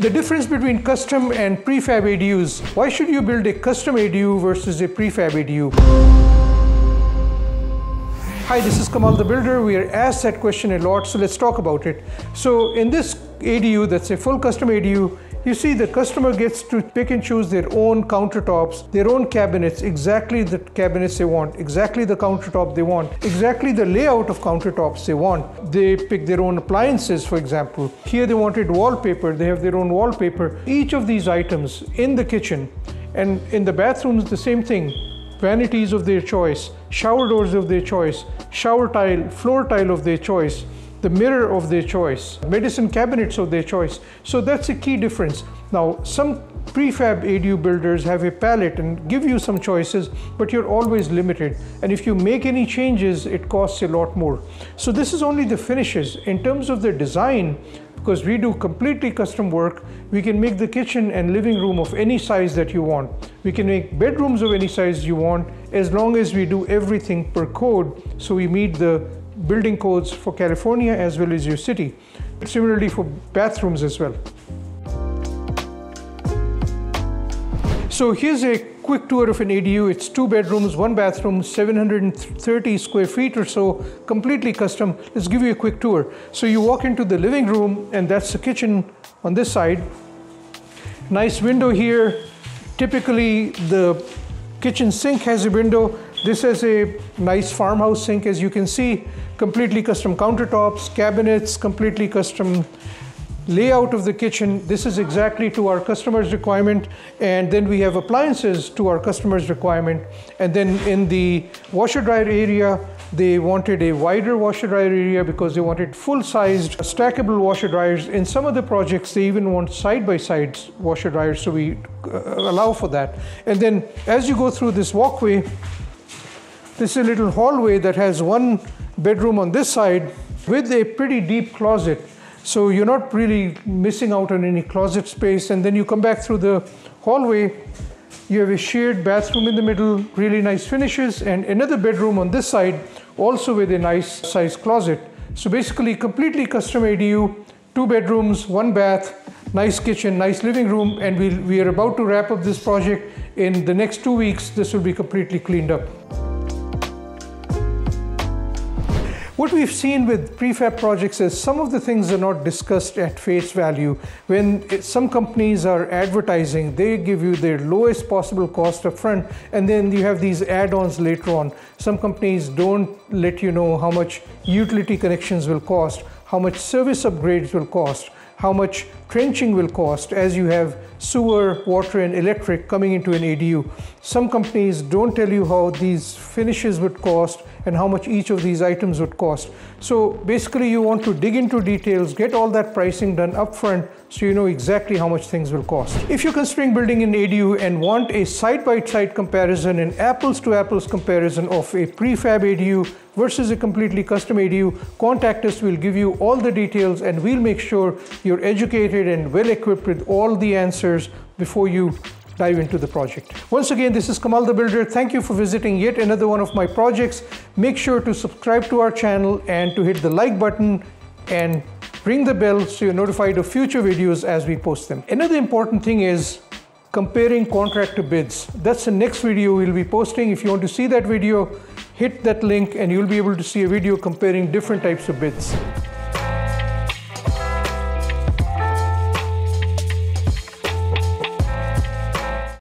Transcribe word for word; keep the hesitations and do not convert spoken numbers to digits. The difference between custom and prefab A D Us. Why should you build a custom A D U versus a prefab A D U? Hi, this is Kamal the Builder. We are asked that question a lot, so let's talk about it. So in this A D U, that's a full custom A D U, you see the customer gets to pick and choose their own countertops, their own cabinets, exactly the cabinets they want, exactly the countertop they want, exactly the layout of countertops they want. They pick their own appliances, for example. Here they wanted wallpaper, they have their own wallpaper. Each of these items in the kitchen and in the bathrooms, the same thing. Vanities of their choice, shower doors of their choice, shower tile, floor tile of their choice, the mirror of their choice, medicine cabinets of their choice. So that's a key difference. Now, some prefab A D U builders have a palette and give you some choices, but you're always limited. And if you make any changes, it costs a lot more. So this is only the finishes. In terms of the design, because we do completely custom work, we can make the kitchen and living room of any size that you want. We can make bedrooms of any size you want, as long as we do everything per code, so we meet the building codes for California as well as your city. Similarly for bathrooms as well. So here's a quick tour of an A D U. It's two bedrooms, one bathroom, seven hundred thirty square feet or so, completely custom. Let's give you a quick tour. So you walk into the living room and that's the kitchen on this side. Nice window here. Typically the kitchen sink has a window. This is a nice farmhouse sink, as you can see. Completely custom countertops, cabinets, completely custom layout of the kitchen. This is exactly to our customer's requirement. And then we have appliances to our customer's requirement. And then in the washer dryer area, they wanted a wider washer dryer area because they wanted full-sized stackable washer dryers. In some of the projects, they even want side-by-side washer dryers, so we allow for that. And then as you go through this walkway, this is a little hallway that has one bedroom on this side with a pretty deep closet. So you're not really missing out on any closet space. And then you come back through the hallway, you have a shared bathroom in the middle, really nice finishes, and another bedroom on this side, also with a nice size closet. So basically completely custom A D U, two bedrooms, one bath, nice kitchen, nice living room. And we, we are about to wrap up this project. In the next two weeks, this will be completely cleaned up. What we've seen with prefab projects is some of the things are not discussed at face value. When it, some companies are advertising, they give you their lowest possible cost up front, and then you have these add-ons later on. Some companies don't let you know how much utility connections will cost, how much service upgrades will cost, how much trenching will cost as you have sewer, water, and electric coming into an A D U. Some companies don't tell you how these finishes would cost and how much each of these items would cost. So basically you want to dig into details, get all that pricing done upfront so you know exactly how much things will cost. If you're considering building an A D U and want a side-by-side comparison, an apples-to-apples comparison of a prefab A D U versus a completely custom A D U, contact us. We'll give you all the details and we'll make sure you're educated and well equipped with all the answers before you dive into the project. Once again, this is Kamal the Builder. Thank you for visiting yet another one of my projects. Make sure to subscribe to our channel and to hit the like button and ring the bell so you're notified of future videos as we post them. Another important thing is comparing contract to bids. That's the next video we'll be posting. If you want to see that video, hit that link and you'll be able to see a video comparing different types of bids.